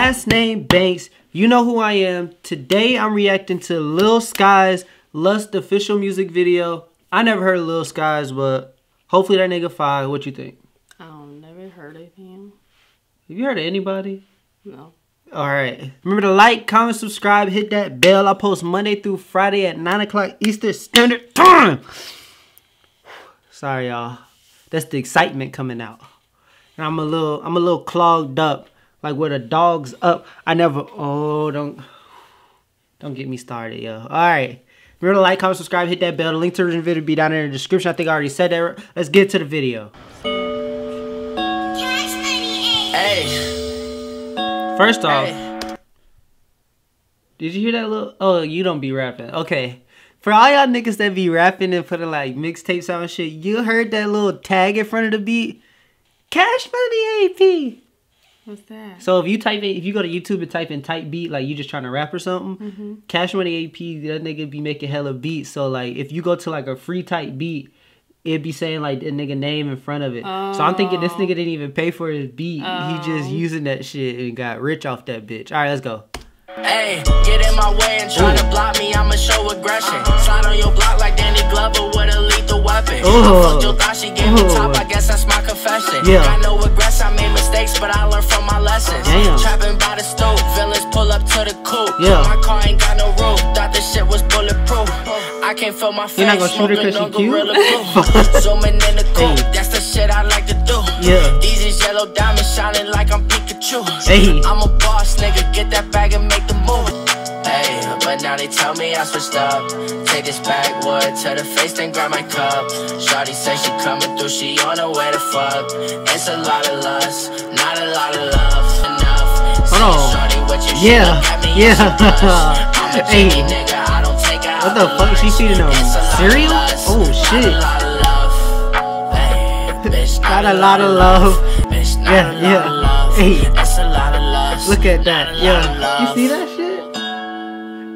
Last Name Banks. You know who I am. Today I'm reacting to Lil Skies' Lust official music video. I never heard of Lil Skies, but hopefully that nigga fine. What you think? I don't never heard of him. Have you heard of anybody? No. Alright. Remember to like, comment, subscribe, hit that bell. I post Monday through Friday at 9 o'clock Eastern Standard Time. Sorry y'all. That's the excitement coming out. And I'm a little clogged up. Like where the dog's up. Oh, don't get me started, yo. All right. Remember to like, comment, subscribe, hit that bell. The link to the original video will be down in the description. I think I already said that. Let's get to the video. Cash Money AP. Hey. First off, did you hear that little? Oh, you don't be rapping. Okay. For all y'all niggas that be rapping and putting like mixtapes out and shit, you heard that little tag in front of the beat? Cash Money AP. What's that? So if you go to YouTube and type in type beat, like you just trying to rap or something, Cash Money AP, that nigga be making hella beats. So like if you go to like a free type beat, it'd be saying like a nigga name in front of it. Oh. So I'm thinking this nigga didn't even pay for his beat. Oh. He just using that shit and got rich off that bitch. All right, let's go. Hey, get in my way and try to block me. I'ma show aggression. Slide on your block like Danny Glover with a lethal weapon. Fuck your thought, she gave me top. I guess that's my confession. Yeah. Got no regrets, I made mistakes, but I learned from my lessons. Trapping by the stove, villains pull up to the coupe. Yeah. My car ain't got no roof, thought this shit was bulletproof. I can't feel my face. You're not gonna shoot her cause she cute? Zooming in the coupe, that's the shit I like to do. Yeah. These is yellow diamonds shining like I'm Pikachu. Hey. I'm a boss, nigga, get that bag and make the move. Hey, but now they tell me I switched up. Take this backward to the face, then grab my cup. Shawty says she coming through, she don't know where to fuck. It's a lot of lust, not a lot of love. Enough. Hold on. Yeah, yeah. Hey, what the fuck? She cheating on me? Cereal? Oh shit. Not a lot of love. Yeah, yeah. Hey. Look at that, yeah. You see that shit?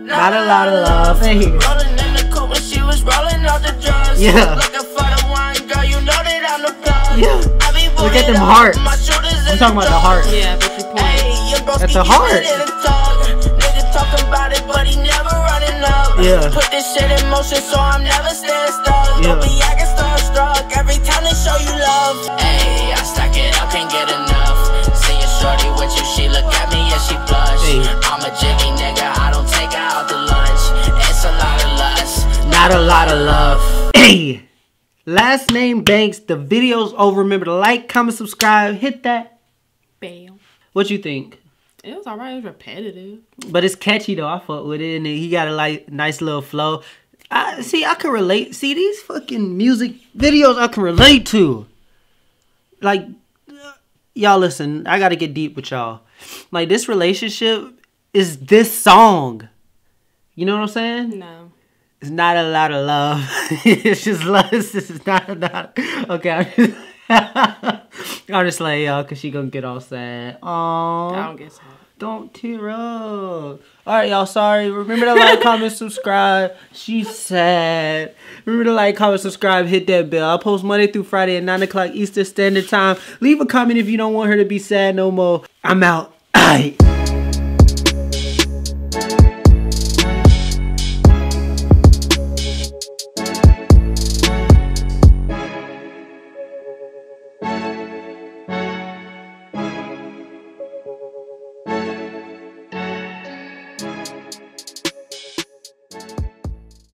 Not a lot of love. Hey. Rolling in the coop when she was rolling out the drugs. Yeah. Looking for the wine, girl, you know that I'm the plug. Yeah. Look at them hearts. I'm talking about the heart. Yeah, but you point. That's a heart. Nigga talking about it, but he never running up. Yeah. Put this shit in motion, so I'm never stand stuck. Yeah. Don't be acting starstruck every time they show you love. Hey, I stack it up, can't get enough. Shorty with you, she look at me and she blush. I'm a jiggy nigga, I don't take her out to lunch. It's a lot of lust, not a lot of love. Hey, Last Name Banks, the video's over. Remember to like, comment, subscribe, hit that bell. What you think? It was alright, it was repetitive. But it's catchy though, I fuck with it. And he got a like nice little flow. I can relate. See, these fucking music videos I can relate to. Like, y'all listen, I gotta get deep with y'all. Like this relationship is this song. You know what I'm saying? No. It's not a lot of love. It's just lust. This is not a lot. Okay, I'm just like y'all cause she gonna get all sad. Aww. I don't get sad. Don't tear up. Alright, y'all, sorry. Remember to like, comment, subscribe. She's sad. Remember to like, comment, subscribe, hit that bell. I post Monday through Friday at 9 o'clock Eastern Standard Time. Leave a comment if you don't want her to be sad no more. I'm out.